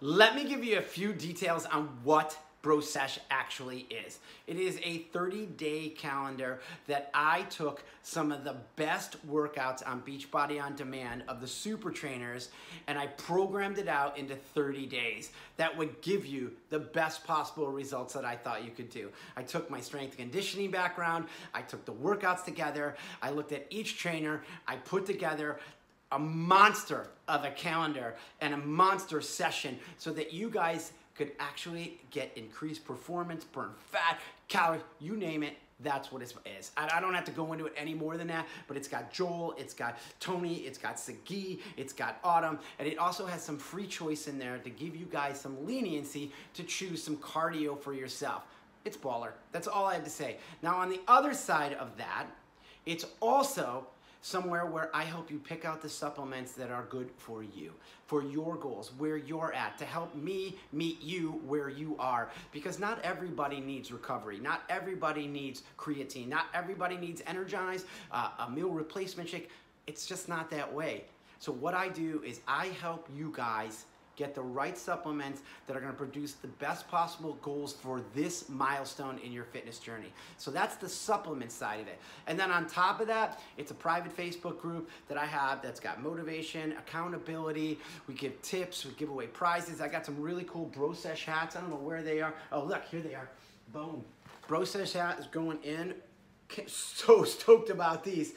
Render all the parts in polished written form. Let me give you a few details on what Bro Sesh actually is. It is a 30-day calendar that I took some of the best workouts on Beachbody On Demand of the super trainers, and I programmed it out into 30 days. That would give you the best possible results that I thought you could do. I took my strength and conditioning background, I took the workouts together, I looked at each trainer, I put together a monster of a calendar and a monster session so that you guys could actually get increased performance, burn fat, calories, you name it, that's what it is. I don't have to go into it any more than that, but it's got Joel, it's got Tony, it's got Sagi, it's got Autumn, and it also has some free choice in there to give you guys some leniency to choose some cardio for yourself. It's baller. That's all I have to say. Now on the other side of that, it's also somewhere where I help you pick out the supplements that are good for you, for your goals, where you're at, to help me meet you where you are. Because not everybody needs recovery. Not everybody needs creatine. Not everybody needs Energize, a meal replacement shake. It's just not that way. So what I do is I help you guys get the right supplements that are gonna produce the best possible goals for this milestone in your fitness journey. So that's the supplement side of it. And then on top of that, it's a private Facebook group that I have that's got motivation, accountability, we give tips, we give away prizes. I got some really cool Bro Sesh hats. I don't know where they are. Oh, look, here they are. Boom. Bro Sesh hat is going in. So stoked about these.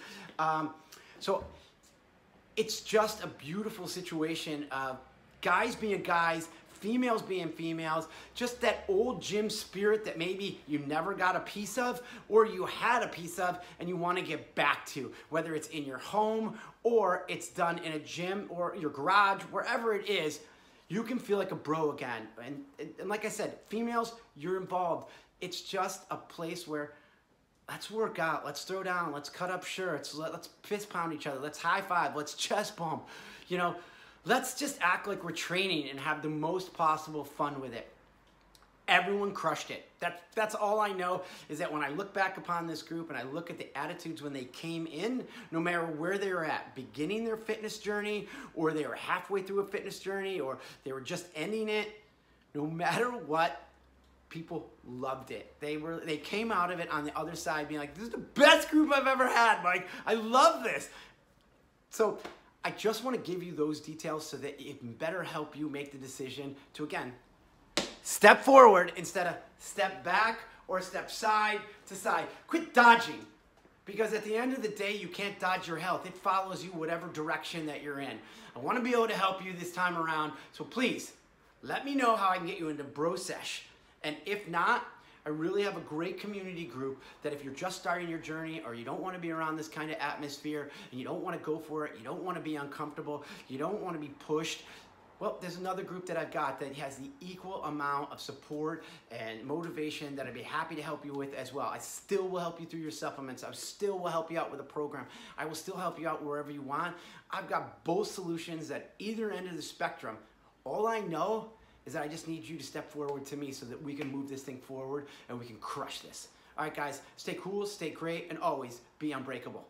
It's just a beautiful situation of guys being guys, females being females, just that old gym spirit that maybe you never got a piece of, or you had a piece of and you want to get back to, whether it's in your home or it's done in a gym or your garage, wherever it is, you can feel like a bro again. And like I said, females, you're involved. It's just a place where let's work out, let's throw down, let's cut up shirts, let's fist pound each other, let's high five, let's chest bump, you know. Let's just act like we're training and have the most possible fun with it. Everyone crushed it. That's all I know, is that when I look back upon this group and I look at the attitudes when they came in, no matter where they were at, beginning their fitness journey, or they were halfway through a fitness journey, or they were just ending it, no matter what, people loved it. They came out of it on the other side being like, this is the best group I've ever had, Mike. I love this. So I just want to give you those details so that it can better help you make the decision to, again, step forward instead of step back or step side to side. Quit dodging, because at the end of the day, you can't dodge your health. It follows you whatever direction that you're in. I want to be able to help you this time around, so please let me know how I can get you into Bro Sesh. And if not, I really have a great community group that if you're just starting your journey or you don't want to be around this kind of atmosphere and you don't want to go for it, you don't want to be uncomfortable, you don't want to be pushed, well, there's another group that I've got that has the equal amount of support and motivation that I'd be happy to help you with as well. I still will help you through your supplements. I still will help you out with a program. I will still help you out wherever you want. I've got both solutions at either end of the spectrum. All I know is that I just need you to step forward to me so that we can move this thing forward and we can crush this. All right, guys, stay cool, stay great, and always be unbreakable.